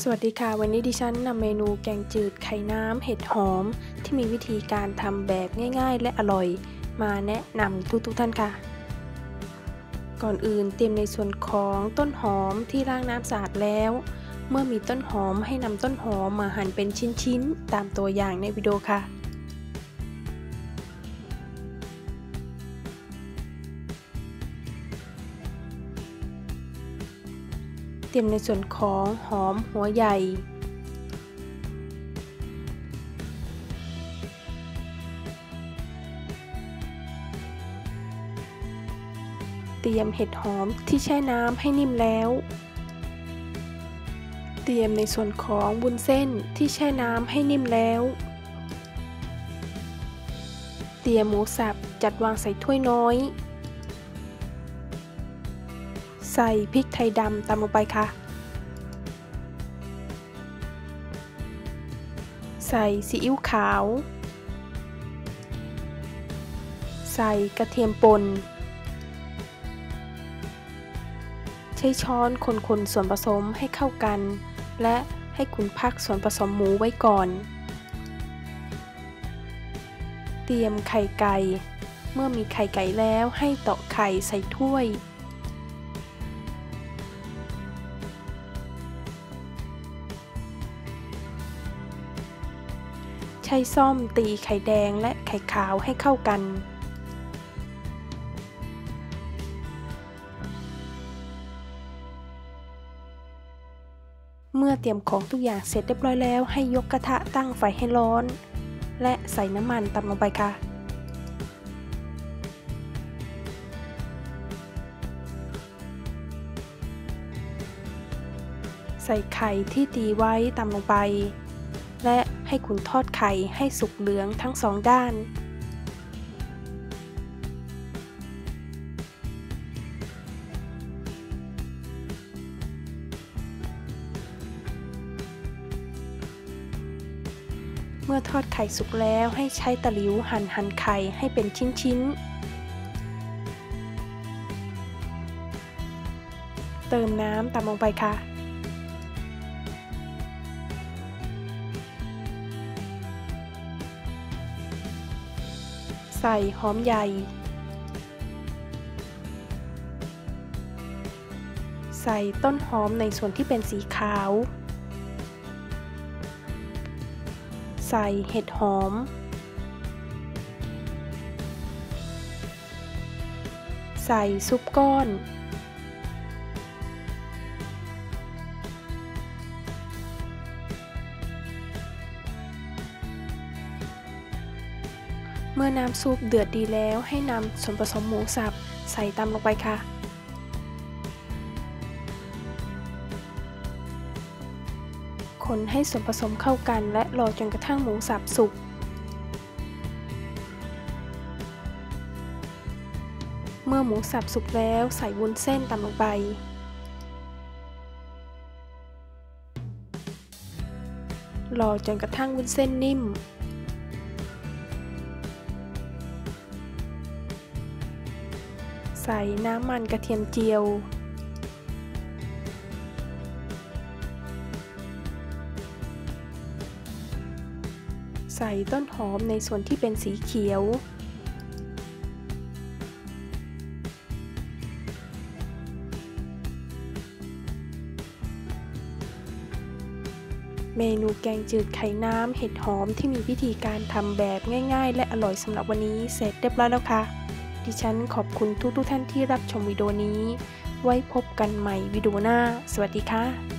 สวัสดีค่ะวันนี้ดิฉันนำเมนูแกงจืดไข่น้ำเห็ดหอมที่มีวิธีการทำแบบง่ายๆและอร่อยมาแนะนำทุกท่านค่ะก่อนอื่นเตรียมในส่วนของต้นหอมที่ล้างน้ำสะอาดแล้วเมื่อมีต้นหอมให้นำต้นหอมมาหั่นเป็นชิ้นๆตามตัวอย่างในวิดีโอค่ะเตรียมในส่วนของหอมหัวใหญ่เตรียมเห็ดหอมที่แช่น้ำให้นิ่มแล้วเตรียมในส่วนของวุ้นเส้นที่แช่น้ำให้นิ่มแล้วเตรียมหมูสับจัดวางใส่ถ้วยน้อยใส่พริกไทยดำตามลงไปค่ะใส่ซีอิ๊วขาวใส่กระเทียมป่นใช้ช้อนคนส่วนผสมให้เข้ากันและให้คุณพักส่วนผสมหมูไว้ก่อนเตรียมไข่ไก่เมื่อมีไข่ไก่แล้วให้ตอกไข่ใส่ถ้วยใช้ส้อมตีไข่แดงและไข่ขาวให้เข้ากันเมื่อเตรียมของทุกอย่างเสร็จเรียบร้อยแล้วให้ยกกระทะตั้งไฟให้ร้อนและใส่น้ำมันตามลงไปค่ะใส่ไข่ที่ตีไว้ตามลงไปและให้คุณทอดไข่ให้สุกเหลืองทั้งสองด้านเมื่อทอดไข่สุกแล้วให้ใช้ตะหลิวหั่นไข่ให้เป็นชิ้นๆเติมน้ำตามลงไปค่ะใส่หอมใหญ่ใส่ต้นหอมในส่วนที่เป็นสีขาวใส่เห็ดหอมใส่ซุปก้อนเมื่อน้ำซุปเดือดดีแล้วให้นำส่วนผสมหมูสับใส่ตามลงไปค่ะคนให้ส่วนผสมเข้ากันและรอจนกระทั่งหมูสับสุกเมื่อหมูสับสุกแล้วใส่วุ้นเส้นตามลงไปรอจนกระทั่งวุ้นเส้นนิ่มใส่น้ำมันกระเทียมเจียวใส่ต้นหอมในส่วนที่เป็นสีเขียวเมนูแกงจืดไข่น้ำเห็ดหอมที่มีวิธีการทำแบบง่ายๆและอร่อยสำหรับวันนี้เสร็จเรียบร้อยแล้วค่ะดิฉันขอบคุณทุกท่านที่รับชมวิดีโอนี้ไว้พบกันใหม่วิดีโอหน้าสวัสดีค่ะ